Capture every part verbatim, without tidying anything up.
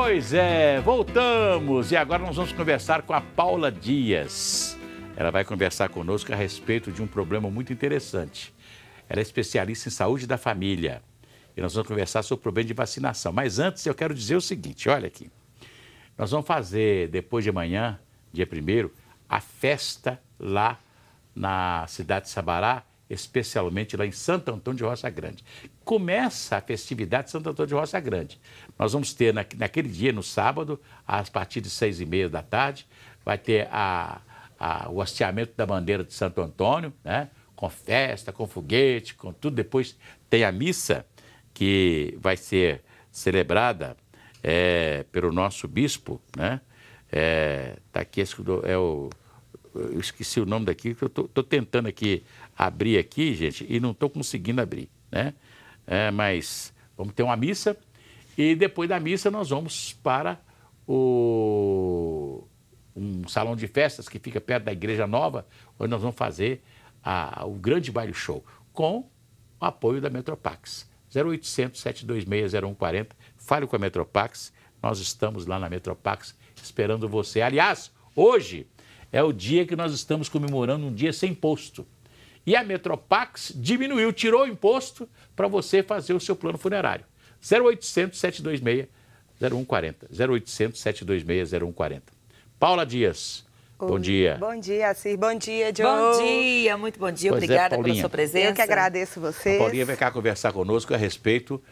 Pois é, voltamos e agora nós vamos conversar com a Paula Dias. Ela vai conversar conosco a respeito de um problema muito interessante. Ela é especialista em saúde da família e nós vamos conversar sobre o problema de vacinação. Mas antes eu quero dizer o seguinte, olha aqui. Nós vamos fazer, depois de amanhã, dia primeiro, a festa lá na cidade de Sabará, especialmente lá em Santo Antônio de Roça Grande. Começa a festividade de Santo Antônio de Roça Grande. Nós vamos ter naquele dia, no sábado, a partir de seis e meia da tarde, vai ter a, a, o hasteamento da bandeira de Santo Antônio, né? Com festa, com foguete, com tudo. Depois tem a missa, que vai ser celebrada é, pelo nosso bispo, né? É, tá aqui, é o... Eu esqueci o nome daqui, que eu estou tentando aqui abrir aqui, gente, e não estou conseguindo abrir, né? É, mas vamos ter uma missa e depois da missa nós vamos para o, um salão de festas que fica perto da Igreja Nova, onde nós vamos fazer a, o grande baile show com o apoio da Metropax. zero oitocentos, sete dois seis, zero um quatro zero, fale com a Metropax, nós estamos lá na Metropax esperando você. Aliás, hoje é o dia que nós estamos comemorando um dia sem imposto. E a Metropax diminuiu, tirou o imposto para você fazer o seu plano funerário. zero oitocentos, sete dois seis, zero um quatro zero. zero oitocentos, sete dois seis, zero um quatro zero. Paula Dias, Oi. Bom dia. Bom dia, Cir. Bom dia, João. Bom dia, muito bom dia. Pois Obrigada é, pela sua presença. Eu que agradeço vocês. A Paulinha vai cá conversar conosco a respeito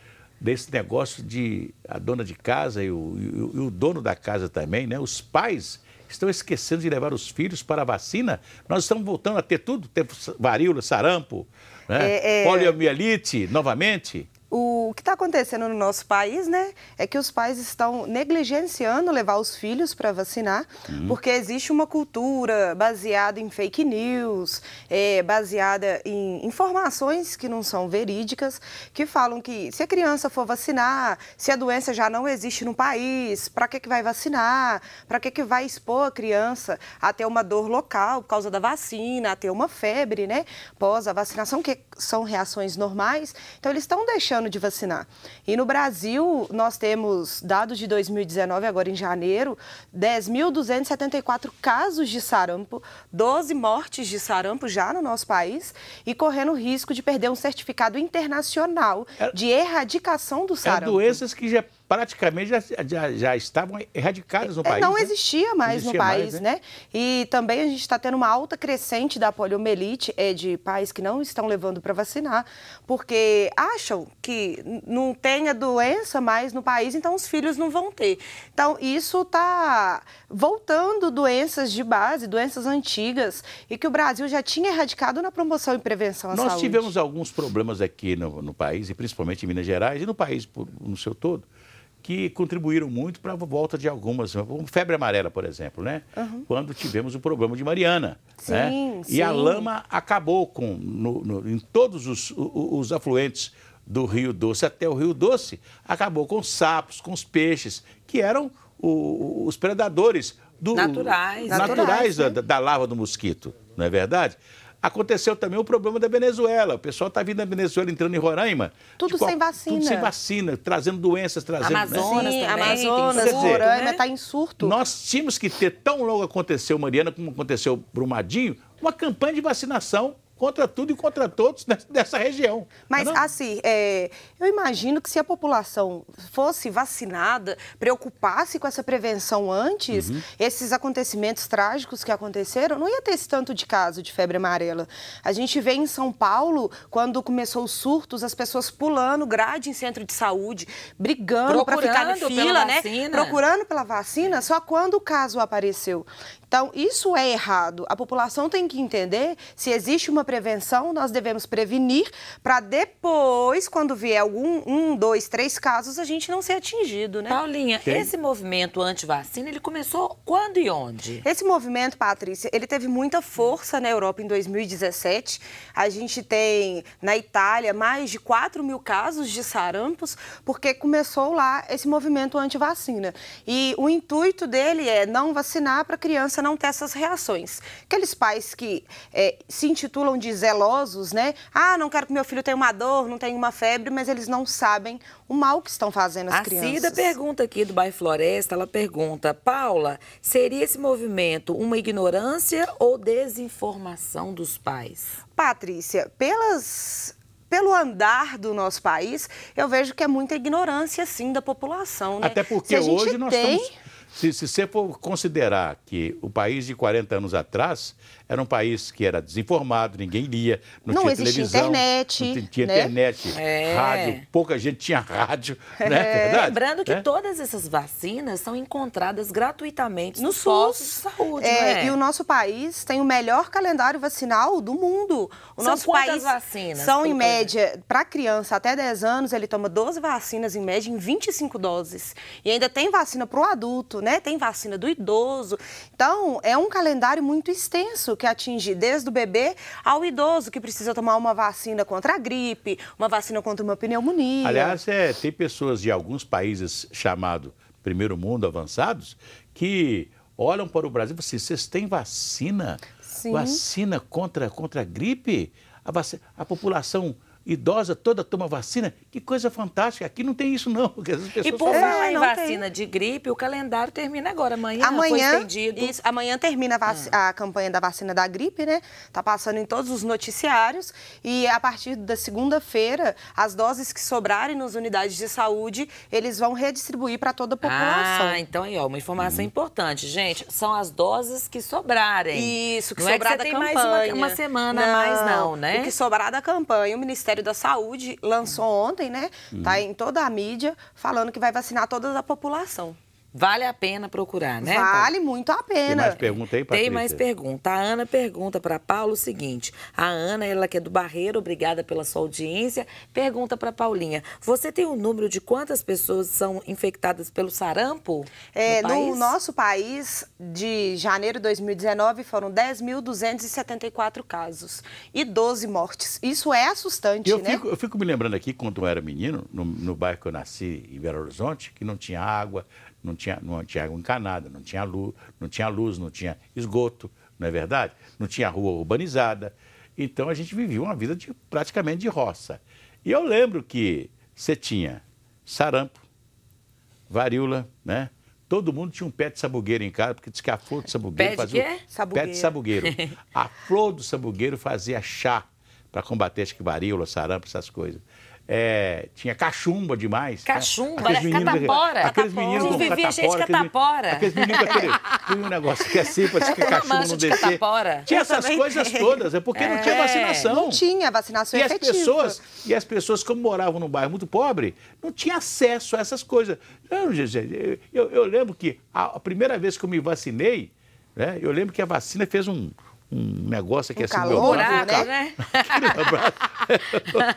desse negócio de a dona de casa e o, e o dono da casa também, né? Os pais estão esquecendo de levar os filhos para a vacina. Nós estamos voltando a ter tudo, ter varíola, sarampo, né? é, é... poliomielite novamente. O que está acontecendo no nosso país, né, é que os pais estão negligenciando levar os filhos para vacinar, uhum. porque existe uma cultura baseada em fake news, é, baseada em informações que não são verídicas, que falam que se a criança for vacinar, se a doença já não existe no país, para que que vai vacinar? Para que que vai expor a criança a ter uma dor local por causa da vacina, a ter uma febre, né, pós a vacinação, que são reações normais? Então, eles estão deixando de vacinar. E no Brasil, nós temos dados de dois mil e dezenove, agora em janeiro, dez mil duzentos e setenta e quatro casos de sarampo, doze mortes de sarampo já no nosso país e correndo o risco de perder um certificado internacional de erradicação do sarampo. É doenças que já praticamente já, já, já estavam erradicadas no país. Não existia mais não existia no país, mais, né? né? E também a gente está tendo uma alta crescente da poliomielite, é, de pais que não estão levando para vacinar, porque acham que não tem a doença mais no país, então os filhos não vão ter. Então, isso está voltando doenças de base, doenças antigas, e que o Brasil já tinha erradicado na promoção e prevenção à saúde. Nós tivemos alguns problemas aqui no, no país, e principalmente em Minas Gerais e no país no seu todo, que contribuíram muito para a volta de algumas, como febre amarela, por exemplo, né? Uhum. Quando tivemos o problema de Mariana, sim, né? Sim. E a lama acabou com, no, no, em todos os, os, os afluentes do Rio Doce até o Rio Doce, acabou com os sapos, com os peixes, que eram o, os predadores do, naturais, naturais da, da larva do mosquito, não é verdade? Aconteceu também o problema da Venezuela. O pessoal está vindo da Venezuela, entrando em Roraima. Tudo qual... sem vacina. Tudo sem vacina, trazendo doenças, trazendo... Amazonas, né? Sim, também, Amazonas, Roraima está em surto. Nós tínhamos que ter, tão logo aconteceu Mariana, como aconteceu Brumadinho, uma campanha de vacinação contra tudo e contra todos dessa região. Mas, não? assim, é, eu imagino que se a população fosse vacinada, preocupasse com essa prevenção antes, uhum. esses acontecimentos trágicos que aconteceram, não ia ter esse tanto de caso de febre amarela. A gente vê em São Paulo, quando começou os surtos, as pessoas pulando grade em centro de saúde, brigando para ficar na fila, né? Vacina. Procurando pela vacina, só quando o caso apareceu. Então, isso é errado. A população tem que entender, se existe uma prevenção, nós devemos prevenir para depois, quando vier algum um, dois, três casos, a gente não ser atingido, né? Paulinha, tem. Esse movimento anti-vacina, ele começou quando e onde? Esse movimento, Patrícia, ele teve muita força na Europa em dois mil e dezessete. A gente tem, na Itália, mais de quatro mil casos de sarampos, porque começou lá esse movimento anti-vacina. E o intuito dele é não vacinar para criança não ter essas reações. Aqueles pais que é, se intitulam chamam de zelosos, né? Ah, não quero que meu filho tenha uma dor, não tenha uma febre, mas eles não sabem o mal que estão fazendo às crianças. A Cida pergunta aqui do bairro Floresta, ela pergunta, Paula, seria esse movimento uma ignorância ou desinformação dos pais? Patrícia, pelas... Pelo andar do nosso país, eu vejo que é muita ignorância, sim, da população, né? Até porque hoje nós tem... estamos... Se, se você for considerar que o país de quarenta anos atrás era um país que era desinformado, ninguém lia, não, não tinha televisão, internet, não tinha, né? internet, é. rádio, pouca gente tinha rádio, é. né? É verdade? Lembrando que é. todas essas vacinas são encontradas gratuitamente no SUS de saúde, é, né? E o nosso país tem o melhor calendário vacinal do mundo. O são nosso país vacinas? São, em média, para criança até dez anos, ele toma doze vacinas, em média, em vinte e cinco doses. E ainda tem vacina para o adulto, né? Tem vacina do idoso. Então, é um calendário muito extenso que atinge desde o bebê ao idoso, que precisa tomar uma vacina contra a gripe, uma vacina contra uma pneumonia. Aliás, é, tem pessoas de alguns países chamados primeiro mundo, avançados, que olham para o Brasil e falam assim, vocês têm vacina? Sim. Vacina contra, contra a gripe? A, vacina, a população... idosa toda toma vacina, que coisa fantástica. Aqui não tem isso, não. Porque as pessoas e por falar é, em vacina tem. de gripe, o calendário termina agora, amanhã, amanhã foi estendido. Isso, amanhã termina a, vac... ah. a campanha da vacina da gripe, né? Tá passando em todos os noticiários e a partir da segunda-feira, as doses que sobrarem nas unidades de saúde, eles vão redistribuir para toda a população. Ah, então aí, ó, uma informação hum. importante, gente, são as doses que sobrarem. Isso, que não sobrar é que você da campanha. Não mais uma, uma semana não, a mais, não, né? O que sobrar da campanha, o Ministério da Saúde lançou ontem, né? Uhum. Tá em toda a mídia falando que vai vacinar toda a população. Vale a pena procurar, né? Vale muito a pena. Tem mais pergunta aí, Patrícia? Tem mais pergunta. A Ana pergunta para a Paula o seguinte. A Ana, ela que é do Barreiro, obrigada pela sua audiência, pergunta para a Paulinha, você tem o número de quantas pessoas são infectadas pelo sarampo é, no país? No nosso país, de janeiro de dois mil e dezenove, foram dez mil duzentos e setenta e quatro casos e doze mortes. Isso é assustante, eu né? Fico, eu fico me lembrando aqui, quando eu era menino, no, no bairro que eu nasci, em Belo Horizonte, que não tinha água... Não tinha, não tinha água encanada, não tinha luz, não tinha luz, não tinha esgoto, não é verdade? Não tinha rua urbanizada. Então, a gente vivia uma vida de, praticamente de roça. E eu lembro que você tinha sarampo, varíola, né? Todo mundo tinha um pé de sabugueiro em casa, porque diz que a flor do sabugueiro fazia... Pé de quê? Sabugueiro. Pé de sabugueiro. A flor do sabugueiro fazia chá para combater, acho que varíola, sarampo, essas coisas. É, tinha cachumba demais. Cachumba, né? Aqueles catapora. Aqueles meninos com catapora. Gente, catapora. Aqueles meninos com aquele, aquele negócio que é assim, para que cachumba não descer. Catapora. Tinha eu essas coisas tem. todas, é porque é. não tinha vacinação. Não tinha vacinação e efetiva. As pessoas, e as pessoas, como moravam num bairro muito pobre, não tinha acesso a essas coisas. Eu, eu, eu lembro que a primeira vez que eu me vacinei, né, eu lembro que a vacina fez um... Um negócio aqui um assim, calor, meu braço, buraco, né?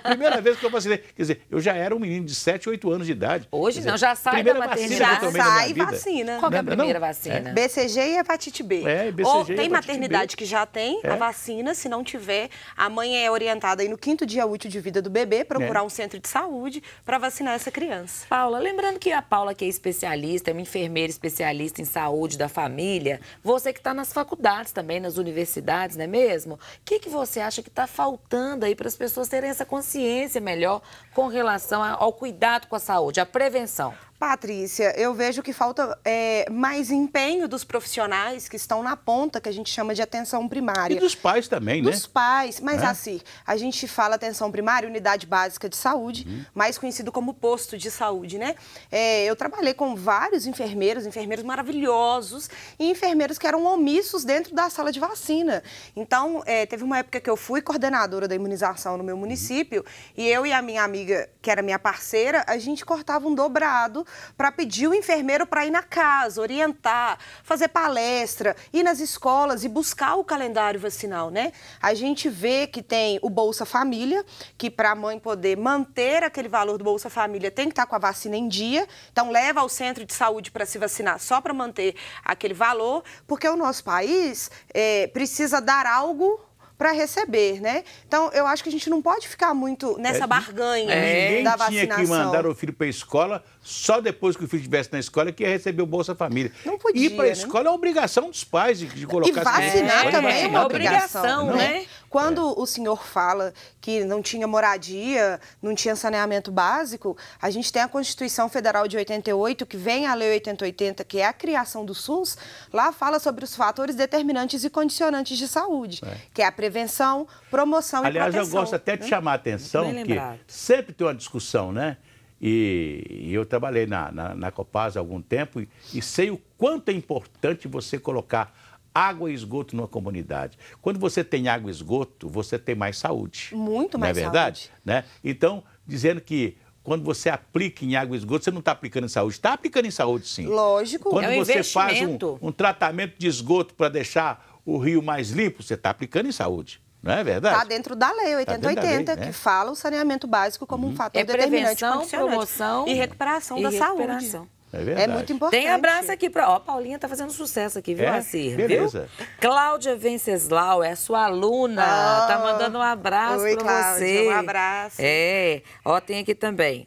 Primeira vez que eu vacinei. Quer dizer, eu já era um menino de sete, oito anos de idade. Hoje dizer, não, já sai da maternidade. Já sai e vacina. Qual não, é a primeira não? vacina? É. B C G e hepatite B. É, B C G Ou tem maternidade B. que já tem é. a vacina, se não tiver, a mãe é orientada aí no quinto dia útil de vida do bebê, procurar é. um centro de saúde para vacinar essa criança. Paula, lembrando que a Paula que é especialista, é uma enfermeira especialista em saúde da família, você que está nas faculdades também, nas universidades, cidades, não é mesmo? O que, que você acha que está faltando aí para as pessoas terem essa consciência melhor com relação ao cuidado com a saúde, à prevenção? Patrícia, eu vejo que falta é, mais empenho dos profissionais que estão na ponta, que a gente chama de atenção primária. E dos pais também, né? Dos pais, mas é. assim, a gente fala atenção primária, unidade básica de saúde, uhum. mais conhecido como posto de saúde, né? É, eu trabalhei com vários enfermeiros, enfermeiros maravilhosos, e enfermeiros que eram omissos dentro da sala de vacina. Então, é, teve uma época que eu fui coordenadora da imunização no meu município, uhum. e eu e a minha amiga, que era minha parceira, a gente cortava um dobrado para pedir o enfermeiro para ir na casa, orientar, fazer palestra, ir nas escolas e buscar o calendário vacinal, né? A gente vê que tem o Bolsa Família, que para a mãe poder manter aquele valor do Bolsa Família tem que estar com a vacina em dia, então leva ao centro de saúde para se vacinar só para manter aquele valor, porque o nosso país é, precisa dar algo... para receber, né? Então, eu acho que a gente não pode ficar muito nessa barganha é, da vacinação. Ninguém tinha que mandar o filho para a escola, só depois que o filho estivesse na escola que ia receber o Bolsa Família. Não podia, ir para a né? escola é obrigação dos pais de, de colocar... E vacinar também é uma obrigação, obrigação né? né? Quando é. o senhor fala que não tinha moradia, não tinha saneamento básico, a gente tem a Constituição Federal de oitenta e oito, que vem a Lei oitenta e oitenta, que é a criação do SUS, lá fala sobre os fatores determinantes e condicionantes de saúde, é. que é a prevenção, promoção Aliás, e proteção. Aliás, eu gosto até de chamar a atenção que sempre tem uma discussão, né? E, e eu trabalhei na, na, na Copasa há algum tempo e, e sei o quanto é importante você colocar água e esgoto numa comunidade. Quando você tem água e esgoto, você tem mais saúde. Muito mais saúde. Não é verdade? Né? Então, dizendo que quando você aplica em água e esgoto, você não está aplicando em saúde. Está aplicando em saúde, sim. Lógico. Quando é um você faz um, um tratamento de esgoto para deixar o rio mais limpo, você está aplicando em saúde. Não é verdade? Está dentro da lei oitenta e oitenta, tá, né? Que fala o saneamento básico como uhum. um fator é determinante, promoção e recuperação e da recuperação. saúde. É verdade. É muito importante. Tem abraço aqui para... Ó, a Paulinha está fazendo sucesso aqui, viu, é? Acir? Beleza. Viu? Cláudia Venceslau é sua aluna. Oh. Tá mandando um abraço para você. Um abraço. É. Ó, tem aqui também.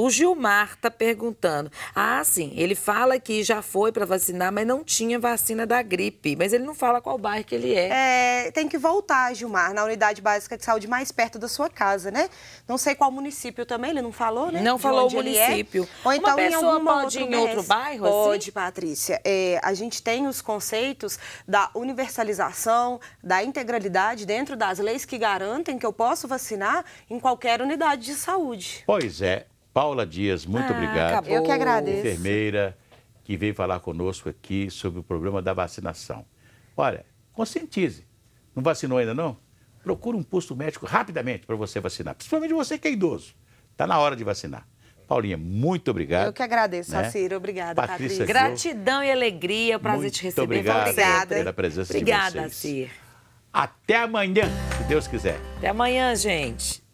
O Gilmar está perguntando. Ah, sim, ele fala que já foi para vacinar, mas não tinha vacina da gripe. Mas ele não fala qual bairro que ele é. É, tem que voltar, Gilmar, na unidade básica de saúde mais perto da sua casa, né? Não sei qual município também, ele não falou, né? Não falou o município. É. Ou então Uma pessoa em algum pode outro, ir em outro bairro, assim? Pode, Patrícia. É, a gente tem os conceitos da universalização, da integralidade dentro das leis que garantem que eu posso vacinar em qualquer unidade de saúde. Pois é. Paula Dias, muito ah, obrigado. Acabou. Eu que agradeço. Enfermeira que veio falar conosco aqui sobre o problema da vacinação. Olha, conscientize. Não vacinou ainda não? Procura um posto médico rapidamente para você vacinar. Principalmente você que é idoso. Está na hora de vacinar. Paulinha, muito obrigado. Eu que agradeço, né? Ciro. Obrigada, Patrícia. Patrícia. Gratidão e alegria. Prazer muito te receber. Obrigado obrigada pela presença obrigada, de vocês. Obrigada, Ciro. Até amanhã, se Deus quiser. Até amanhã, gente.